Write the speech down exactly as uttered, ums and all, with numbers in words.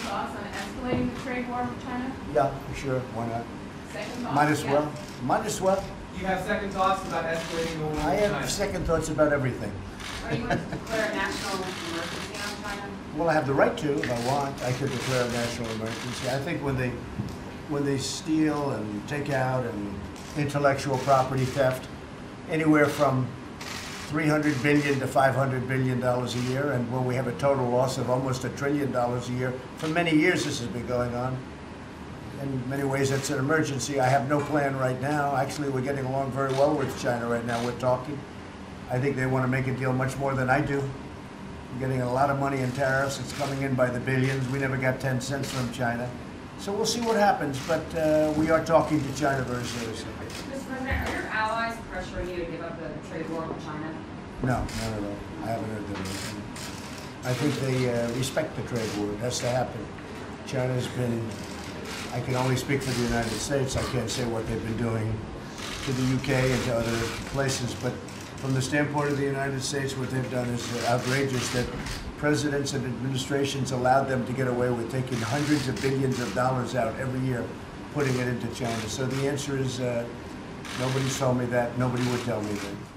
thoughts on escalating the trade war with China? Yeah, for sure. Why not? Second thoughts? Might as yeah. well. Might as well. You have second thoughts about escalating the war with China? I have second thoughts about everything. Are you going to declare a national emergency on China? Well, I have the right to, if I want. I could declare a national emergency. I think when they, when they steal and take out and intellectual property theft, anywhere from three hundred billion dollars to five hundred billion dollars a year, and when we have a total loss of almost a trillion dollars a year, for many years this has been going on. In many ways, that's an emergency. I have no plan right now. Actually, we're getting along very well with China right now. We're talking. I think they want to make a deal much more than I do. We're getting a lot of money in tariffs. It's coming in by the billions. We never got ten cents from China. So we'll see what happens, but uh, we are talking to China very seriously. Mister President, are your allies pressuring you to give up the trade war with China? No, not at all. I haven't heard that. I think they uh, respect the trade war. It has to happen. China's been, I can only speak for the United States. I can't say what they've been doing to the U K and to other places, but from the standpoint of the United States, what they've done is outrageous that presidents and administrations allowed them to get away with taking hundreds of billions of dollars out every year, putting it into China. So the answer is uh, nobody told me that, nobody would tell me that.